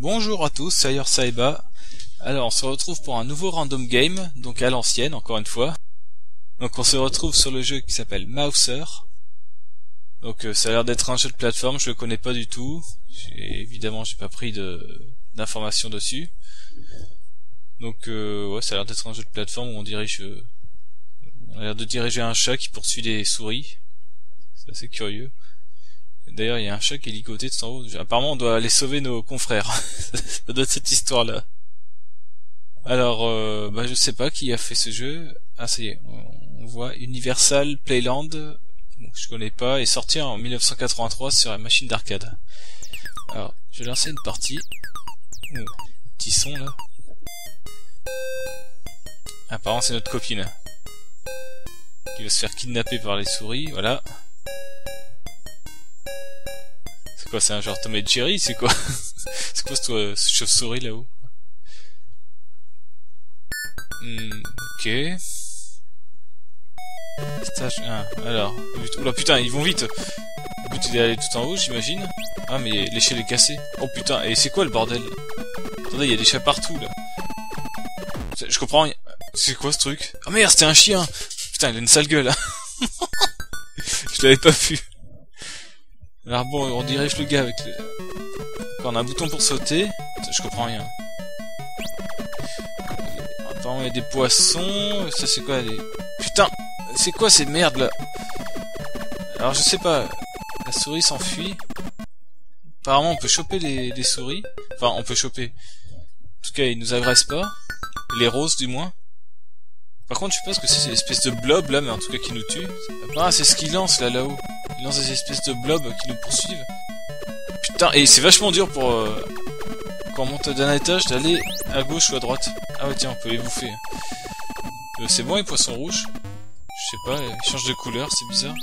Bonjour à tous, c'est AyorSaeba. Alors on se retrouve pour un nouveau random game, donc à l'ancienne encore une fois. Donc on se retrouve sur le jeu qui s'appelle Mouser. Donc ça a l'air d'être un jeu de plateforme, je le connais pas du tout. Évidemment j'ai pas pris d'informations dessus. Donc ouais, ça a l'air d'être un jeu de plateforme où on dirige... on a l'air de diriger un chat qui poursuit des souris. C'est assez curieux. D'ailleurs, il y a un chat qui est ligoté tout en haut. Apparemment, on doit aller sauver nos confrères. Ça doit être cette histoire-là. Alors, bah, je sais pas qui a fait ce jeu. Ah, ça y est, on voit Universal Playland. Donc, je connais pas. Est sorti en 1983 sur la machine d'arcade. Alors, je vais lancer une partie. Oh, petit son là. Apparemment, c'est notre copine qui va se faire kidnapper par les souris. Voilà. C'est quoi, c'est un genre Tom et Jerry, c'est quoi? C'est quoi ce chauve-souris là-haut? Ok. Stage 1, alors... Oula putain, ils vont vite! Du coup, il est allé tout en haut, j'imagine. Ah, mais l'échelle est cassée. Oh putain, et c'est quoi le bordel? Attendez, il y a des chats partout, là. Je comprends... C'est quoi ce truc? Ah merde, c'était un chien! Putain, il a une sale gueule, hein. Je l'avais pas vu. Alors bon, on dirige le gars avec le... Quand on a un bouton pour sauter, je comprends rien. Apparemment il y a des poissons, ça c'est quoi les... Putain, c'est quoi ces merdes là? Alors je sais pas, la souris s'enfuit. Apparemment on peut choper les souris. Enfin on peut choper. En tout cas ils nous agressent pas. Les roses du moins. Par contre je sais pas ce que c'est, l'espèce de blob là, mais en tout cas qui nous tue. Ah c'est ce qu'ils lancent là, là-haut. Ils lancent des espèces de blobs qui nous poursuivent. Putain, et c'est vachement dur pour... quand on monte d'un étage, d'aller à gauche ou à droite. Ah ouais, tiens, on peut les bouffer. C'est bon, les poissons rouges? Je sais pas, ils changent de couleur, c'est bizarre.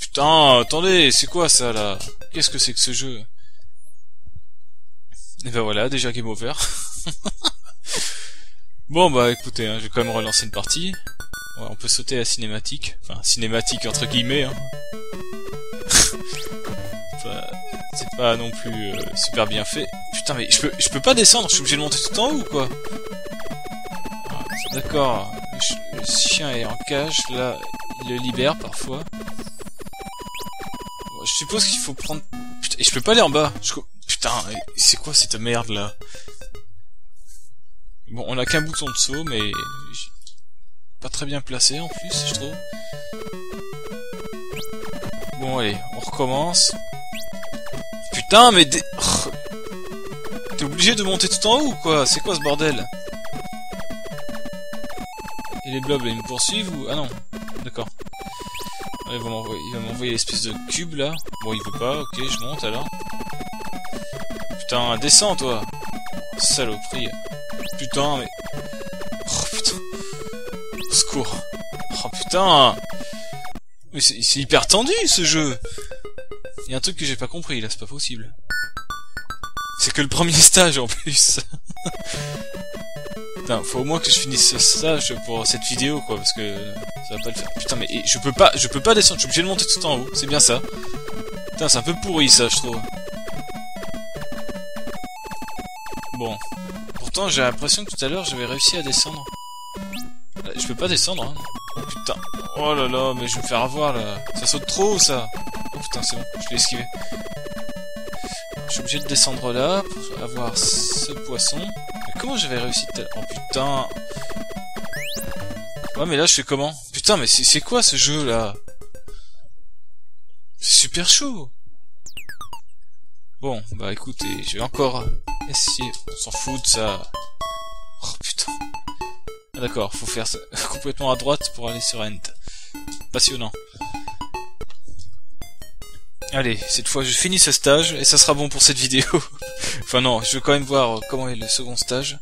Putain, attendez, c'est quoi ça, là? Qu'est-ce que c'est que ce jeu? Et ben voilà, déjà game over. Bon, bah écoutez, hein, je vais quand même relancer une partie. Ouais, on peut sauter à la cinématique. Enfin, cinématique entre guillemets, hein. C'est pas non plus super bien fait. Putain, mais je peux pas descendre, je suis obligé de monter tout en haut ou quoi? Ah, d'accord, le chien est en cage, là, il le libère parfois. Bon, je suppose qu'il faut prendre... Putain, et je peux pas aller en bas. Putain, c'est quoi cette merde là? Bon, on a qu'un bouton de saut, mais... Pas très bien placé en plus, je trouve. Bon, allez, on recommence. Putain, mais... T'es obligé de monter tout en haut ou quoi? C'est quoi ce bordel? Et les blobs, là, ils me poursuivent ou... Ah non, d'accord. Il va m'envoyer l'espèce de cube, là. Bon, il veut pas, ok, je monte, alors. Putain, descends, toi. Saloperie. Putain, mais... Au secours. Oh putain! Mais c'est hyper tendu ce jeu! Il y a un truc que j'ai pas compris là, c'est pas possible. C'est que le premier stage en plus! Putain, faut au moins que je finisse ce stage pour cette vidéo quoi, parce que ça va pas le faire. Putain, mais je peux pas descendre, je suis obligé de monter tout en haut, c'est bien ça. Putain, c'est un peu pourri ça, je trouve. Bon. Pourtant, j'ai l'impression que tout à l'heure j'avais réussi à descendre. Je peux pas descendre, hein. Oh, putain. Oh là là, mais je vais me faire avoir, là. Ça saute trop, ça. Oh putain, c'est bon, je l'ai esquivé. Je suis obligé de descendre là, pour avoir ce poisson. Mais comment j'avais réussi de... Oh putain. Ouais, mais là, je fais comment? Putain, mais c'est quoi, ce jeu, là? C'est super chaud. Bon, bah écoutez, je vais encore essayer. On s'en fout de ça. Oh putain. D'accord, faut faire complètement à droite pour aller sur End. Passionnant. Allez, cette fois je finis ce stage et ça sera bon pour cette vidéo. Enfin non, je veux quand même voir comment est le second stage.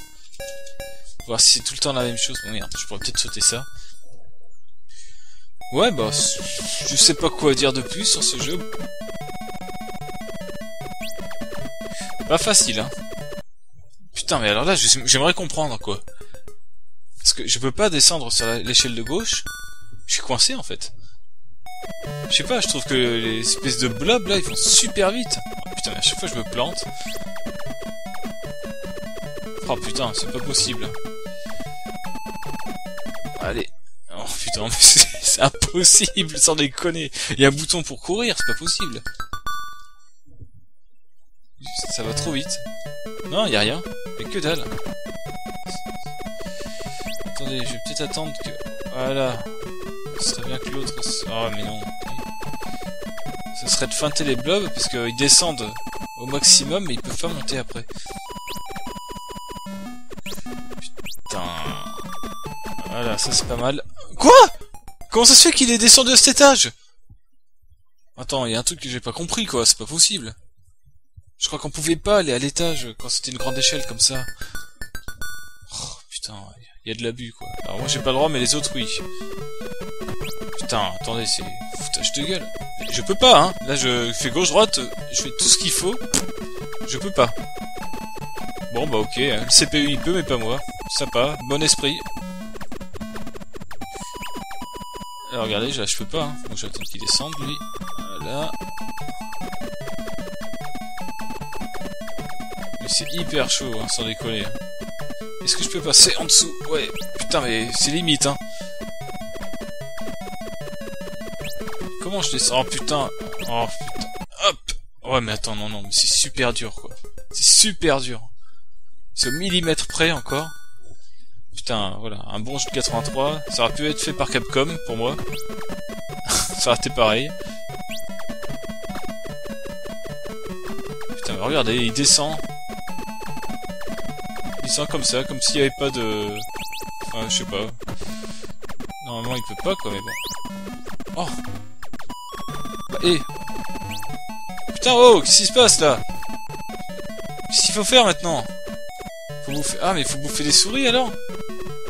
Voir si c'est tout le temps la même chose. Bon merde, je pourrais peut-être sauter ça. Ouais bah, je sais pas quoi dire de plus sur ce jeu. Pas facile hein. Putain mais alors là, j'aimerais comprendre quoi. Parce que je peux pas descendre sur l'échelle de gauche. Je suis coincé en fait. Je sais pas, je trouve que les espèces de blobs là ils vont super vite. Oh, putain, mais à chaque fois je me plante. Oh putain, c'est pas possible. Allez. Oh putain, mais c'est impossible, sans déconner. Il y a un bouton pour courir, c'est pas possible. Ça va trop vite. Non, il y a rien. Mais que dalle. Attendez, je vais peut-être attendre que... Voilà. Ce serait bien que l'autre... Ah mais non. Ce serait de feinter les blobs, parce qu'ils descendent au maximum, mais ils peuvent pas monter après. Putain... Voilà, ça c'est pas mal. Quoi? Comment ça se fait qu'il est descendu à cet étage? Attends, il y a un truc que j'ai pas compris, quoi. C'est pas possible. Je crois qu'on pouvait pas aller à l'étage quand c'était une grande échelle comme ça. Oh, putain, il y a de l'abus, quoi. Alors moi j'ai pas le droit, mais les autres, oui. Putain, attendez, c'est foutage de gueule. Je peux pas, hein. Là, je fais gauche-droite, je fais tout ce qu'il faut. Je peux pas. Bon, bah ok, hein. Le CPU, il peut, mais pas moi. Sympa, bon esprit. Alors regardez, là, je peux pas, hein. Donc j'attends qu'il descende, lui. Voilà. C'est hyper chaud, hein, sans déconner. Est-ce que je peux passer en dessous? Ouais, putain, mais c'est limite, hein. Comment je descends? Oh putain. Oh putain. Hop. Ouais, mais attends, non, non, mais c'est super dur, quoi. C'est super dur. C'est au millimètre près, encore. Putain, voilà, un bon jeu de 83. Ça aurait pu être fait par Capcom, pour moi. Ça aurait été pareil. Putain, mais regardez, il descend. Comme ça, comme s'il n'y avait pas de... Enfin, je sais pas. Normalement, il peut pas, quoi, mais bon. Oh bah, hé hey. Putain, oh, qu'est-ce qui se passe, là? Qu'est-ce qu'il faut faire, maintenant? Faut bouffer... Ah, mais faut bouffer des souris, alors?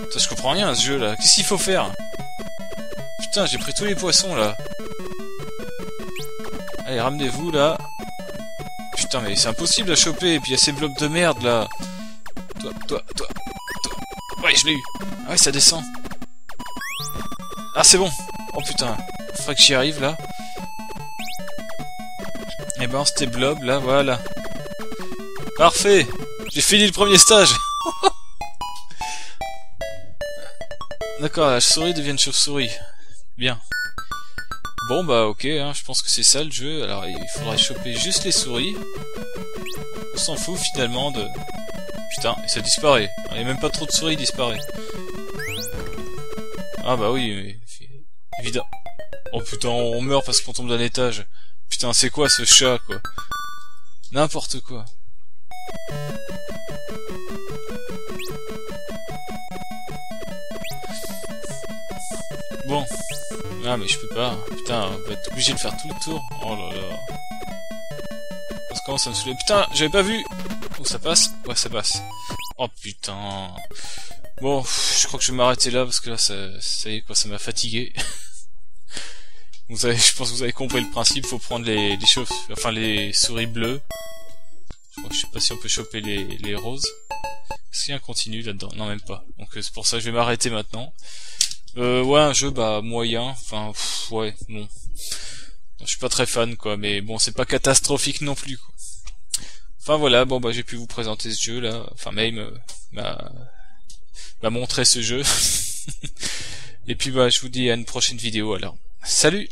Putain, je comprends rien, à ce jeu, là. Qu'est-ce qu'il faut faire? Putain, j'ai pris tous les poissons, là. Allez, ramenez-vous, là. Putain, mais c'est impossible à choper. Et puis, il y a ces blocs de merde, là. Toi. Ouais, je l'ai eu. Ah ouais, ça descend. Ah, c'est bon. Oh putain. Faudrait que j'y arrive, là. Et ben, c'était blob, là, voilà. Parfait. J'ai fini le premier stage. D'accord, la chauve-souris devient une chauve-souris. Bien. Bon, bah, ok, hein, je pense que c'est ça, le jeu. Alors, il faudrait choper juste les souris. On s'en fout, finalement, de... Putain, et ça disparaît. Il n'y a même pas trop de souris, il disparaît. Ah bah oui, évidemment. Oh putain, on meurt parce qu'on tombe d'un étage. Putain, c'est quoi ce chat, quoi? N'importe quoi. Bon. Ah mais je peux pas. Putain, on va être obligé de faire tout le tour. Oh là là. Parce que comment ça me soulève. Putain, j'avais pas vu. Oh, ça passe? Ouais, ça passe. Oh putain. Bon, je crois que je vais m'arrêter là parce que là, ça y est, quoi, ça m'a fatigué. Vous avez, je pense que vous avez compris le principe. Faut prendre les souris bleues. Je sais pas si on peut choper les roses. Est-ce qu'il y a un continu là-dedans? Non, même pas. Donc c'est pour ça que je vais m'arrêter maintenant. Ouais, un jeu, bah, moyen. Enfin, pff, ouais, bon. Je suis pas très fan, quoi, mais bon, c'est pas catastrophique non plus, quoi. Enfin voilà, bon bah j'ai pu vous présenter ce jeu là, enfin Mame m'a montré ce jeu. Et puis bah je vous dis à une prochaine vidéo alors. Salut!